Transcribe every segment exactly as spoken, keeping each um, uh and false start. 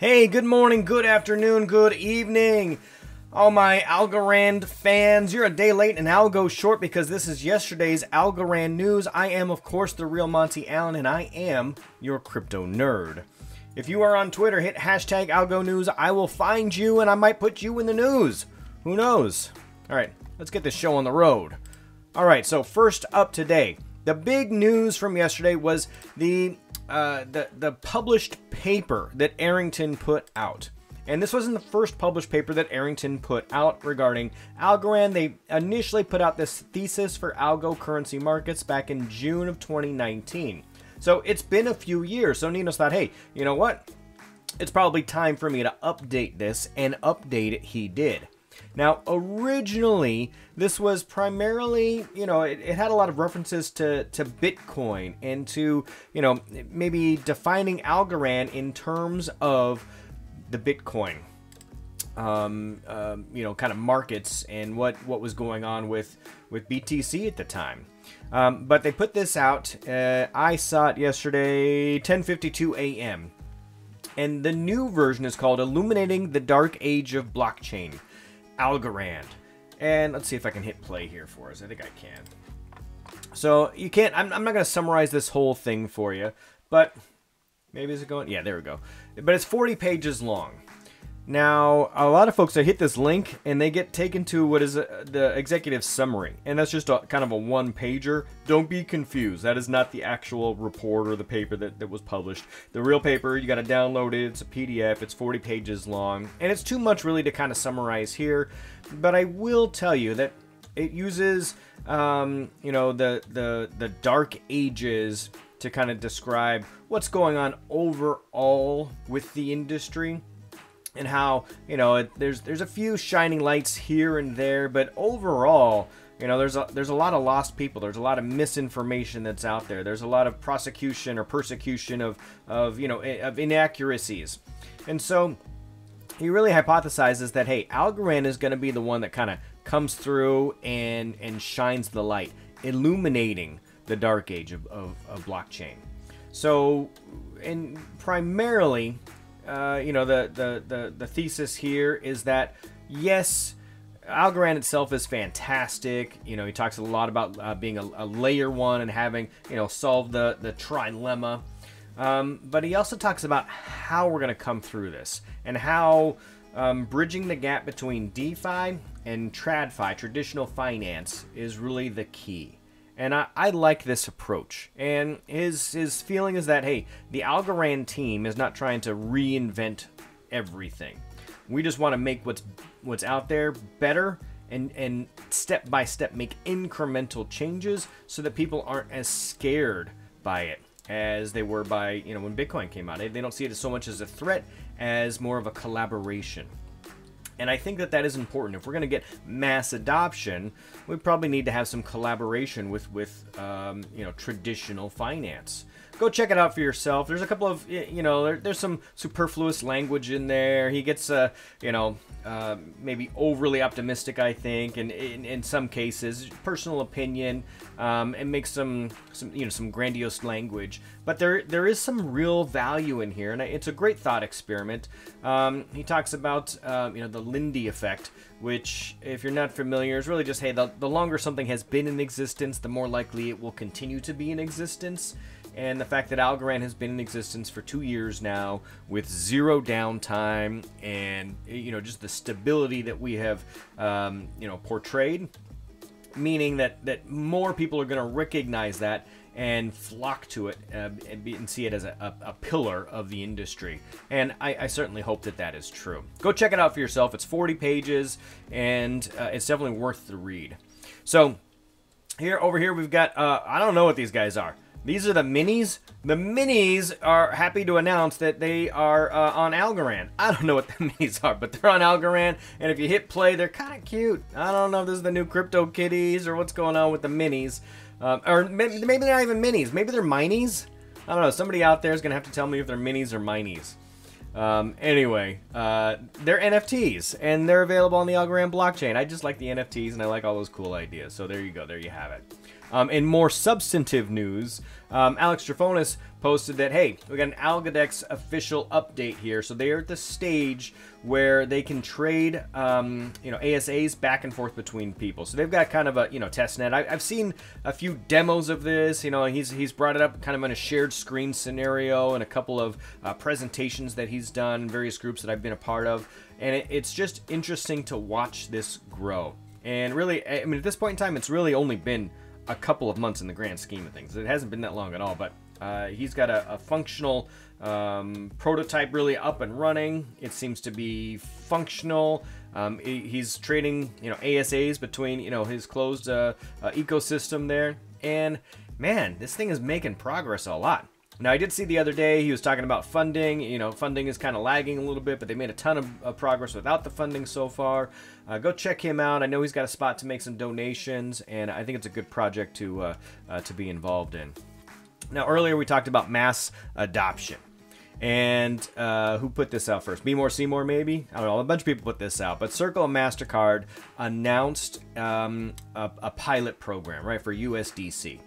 Hey, good morning, good afternoon, good evening. All my Algorand fans, you're a day late and Algo short because this is yesterday's Algorand news. I am, of course, the real Monty Allen, and I am your crypto nerd. If you are on Twitter, hit hashtag Algo News. I will find you, and I might put you in the news. Who knows? All right, let's get this show on the road. All right, so first up today, the big news from yesterday was the uh, the, the published paper that Arrington put out. And this wasn't the first published paper that Arrington put out regarding Algorand. They initially put out this thesis for algo currency markets back in June of twenty nineteen. So it's been a few years. So Nino's thought, hey, you know what? It's probably time for me to update this, and update it he did. Now, originally, this was primarily, you know, it, it had a lot of references to, to Bitcoin and to, you know, maybe defining Algorand in terms of the Bitcoin, um, um, you know, kind of markets and what, what was going on with, with B T C at the time. Um, but they put this out. Uh, I saw it yesterday, ten fifty-two a m And the new version is called Illuminating the Dark Age of Blockchain, Algorand. And let's see if I can hit play here for us. I think I can. So you can't, I'm, I'm not going to summarize this whole thing for you, but maybe is it going? Yeah, there we go. But it's forty pages long. Now, a lot of folks, they hit this link and they get taken to what is a, the executive summary. And that's just a, kind of a one-pager. Don't be confused. That is not the actual report or the paper that, that was published. The real paper, you got to download it. It's a P D F. It's forty pages long. And it's too much really to kind of summarize here. But I will tell you that it uses, um, you know, the, the, the dark ages to kind of describe what's going on overall with the industry, and how, you know, it, there's there's a few shining lights here and there, but overall, you know, there's a, there's a lot of lost people. There's a lot of misinformation that's out there. There's a lot of prosecution or persecution of of you know of inaccuracies, and so he really hypothesizes that, hey, Algorand is going to be the one that kind of comes through and and shines the light, illuminating the dark age of, of, of blockchain. So, and primarily, uh, you know, the, the, the, the thesis here is that, yes, Algorand itself is fantastic. You know, he talks a lot about uh, being a, a layer one and having, you know, solved the, the trilemma. Um, but he also talks about how we're going to come through this, and how um, bridging the gap between DeFi and TradFi, traditional finance, is really the key. And I, I like this approach. And his, his feeling is that, hey, the Algorand team is not trying to reinvent everything. We just want to make what's what's out there better, and, and step by step make incremental changes so that people aren't as scared by it as they were by, you know, when Bitcoin came out. They, they don't see it as so much as a threat as more of a collaboration. And I think that that is important. If we're going to get mass adoption, we probably need to have some collaboration with, with um, you know, traditional finance. Go check it out for yourself. There's a couple of, you know, there, there's some superfluous language in there. He gets, uh, you know, uh, maybe overly optimistic, I think, and in, in some cases, personal opinion, um, and makes some, some, you know, some grandiose language. But there, there is some real value in here, and it's a great thought experiment. Um, he talks about, uh, you know, the Lindy effect, which, if you're not familiar, is really just, hey, the, the longer something has been in existence, the more likely it will continue to be in existence. And the fact that Algorand has been in existence for two years now with zero downtime, and, you know, just the stability that we have, um, you know, portrayed, meaning that, that more people are going to recognize that and flock to it, uh, and, be, and see it as a, a, a pillar of the industry. And I, I certainly hope that that is true. Go check it out for yourself. It's forty pages, and uh, it's definitely worth the read. So here, over here, we've got, uh, I don't know what these guys are. These are the minis. The minis are happy to announce that they are uh, on Algorand. I don't know what the minis are, but they're on Algorand. And if you hit play, they're kind of cute. I don't know if this is the new Crypto Kitties or what's going on with the minis. Um, or maybe they're not even minis. Maybe they're minies. I don't know. Somebody out there is going to have to tell me if they're minis or minies. Um, anyway, uh, they're N F Ts, and they're available on the Algorand blockchain. I just like the N F Ts, and I like all those cool ideas. So there you go. There you have it. Um, in more substantive news, um, Alex Trefonis posted that, hey, we got an Algadex official update here. So they are at the stage where they can trade, um, you know, A S As back and forth between people. So they've got kind of a, you know, test net. I, I've seen a few demos of this, you know, he's, he's brought it up kind of in a shared screen scenario and a couple of uh, presentations that he's done, various groups that I've been a part of. And it, it's just interesting to watch this grow. And really, I mean, at this point in time, it's really only been a couple of months in the grand scheme of things. It hasn't been that long at all, but uh, he's got a, a functional um, prototype really up and running. It seems to be functional. Um, he's trading, you know, A S As between, you know, his closed uh, uh, ecosystem there. And man, this thing is making progress a lot. Now, I did see the other day he was talking about funding. You know, funding is kind of lagging a little bit, but they made a ton of uh, progress without the funding so far. Uh, go check him out. I know he's got a spot to make some donations, and I think it's a good project to uh, uh, to be involved in. Now, earlier we talked about mass adoption. And uh, who put this out first? Be More, See More, maybe? I don't know. A bunch of people put this out. But Circle and MasterCard announced um, a, a pilot program, right, for U S D C.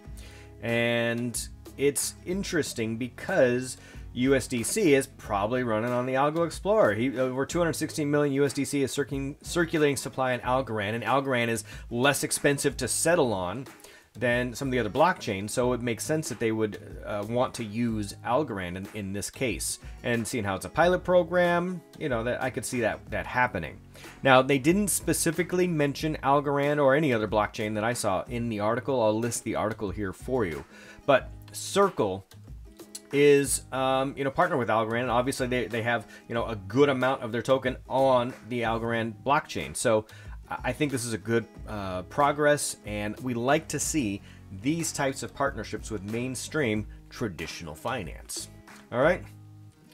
And it's interesting because U S D C is probably running on the Algo Explorer. He, over two hundred sixteen million U S D C is circling, circulating supply in Algorand, and Algorand is less expensive to settle on than some of the other blockchains, so it makes sense that they would uh, want to use Algorand in, in this case. And seeing how it's a pilot program, you know, that I could see that that happening. Now, they didn't specifically mention Algorand or any other blockchain that I saw in the article. I'll list the article here for you, but Circle is, um, you know, partner with Algorand. Obviously, they, they have, you know, a good amount of their token on the Algorand blockchain. So I think this is a good uh, progress, and we like to see these types of partnerships with mainstream traditional finance. All right.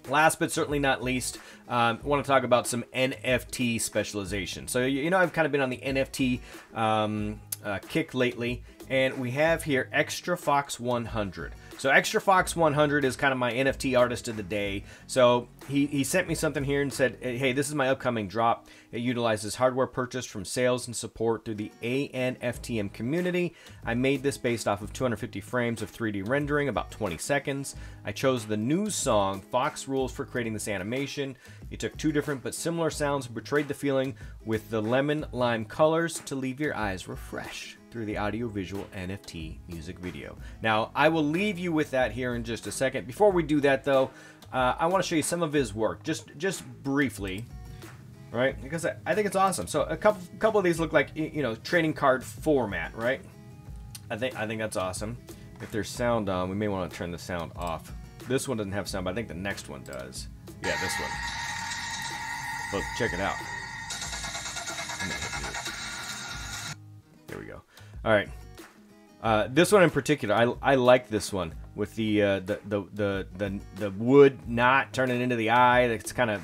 Last but certainly not least, um, I want to talk about some N F T specialization. So, you know, I've kind of been on the N F T um, uh, kick lately, and we have here Extra Fox one hundred. So Extra Fox one hundred is kind of my N F T artist of the day. So he, he sent me something here and said, hey, this is my upcoming drop. It utilizes hardware purchased from sales and support through the A N F T M community. I made this based off of two hundred fifty frames of three D rendering, about twenty seconds. I chose the new song, Fox Rules, for creating this animation. It took two different but similar sounds and portrayed the feeling with the lemon lime colors to leave your eyes refreshed through the audio-visual N F T music video. Now, I will leave you with that here in just a second. Before we do that, though, uh, I want to show you some of his work, just just briefly, right? Because I, I think it's awesome. So a couple couple of these look like, you know, trading card format, right? I think I think that's awesome. If there's sound on, we may want to turn the sound off. This one doesn't have sound, but I think the next one does. Yeah, this one. But check it out. There we go. All right, uh, this one in particular, I, I like this one with the, uh, the, the the the the wood knot turning into the eye. That's kind of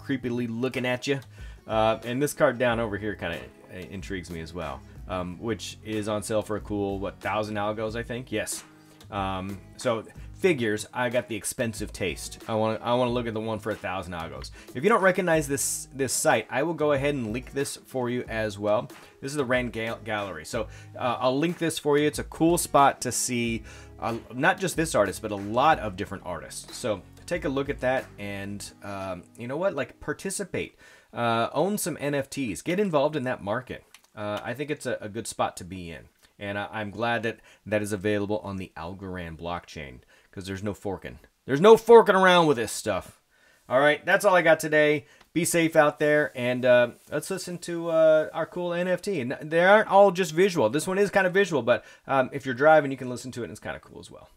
creepily looking at you. Uh, and this card down over here kind of intrigues me as well, um, which is on sale for a cool what thousand algos, I think. Yes. Um, so figures, I got the expensive taste. I want I want to look at the one for a thousand algos. If you don't recognize this this site, I will go ahead and link this for you as well. This is the Rand Gall gallery, so uh, I'll link this for you. It's a cool spot to see uh, not just this artist, but a lot of different artists. So take a look at that, and um, you know what? Like participate, uh, own some N F Ts, get involved in that market. Uh, I think it's a, a good spot to be in. And I'm glad that that is available on the Algorand blockchain, because there's no forking. There's no forking around with this stuff. All right, that's all I got today. Be safe out there, and uh, let's listen to uh, our cool N F T. And they aren't all just visual. This one is kind of visual, but um, if you're driving, you can listen to it, and it's kind of cool as well.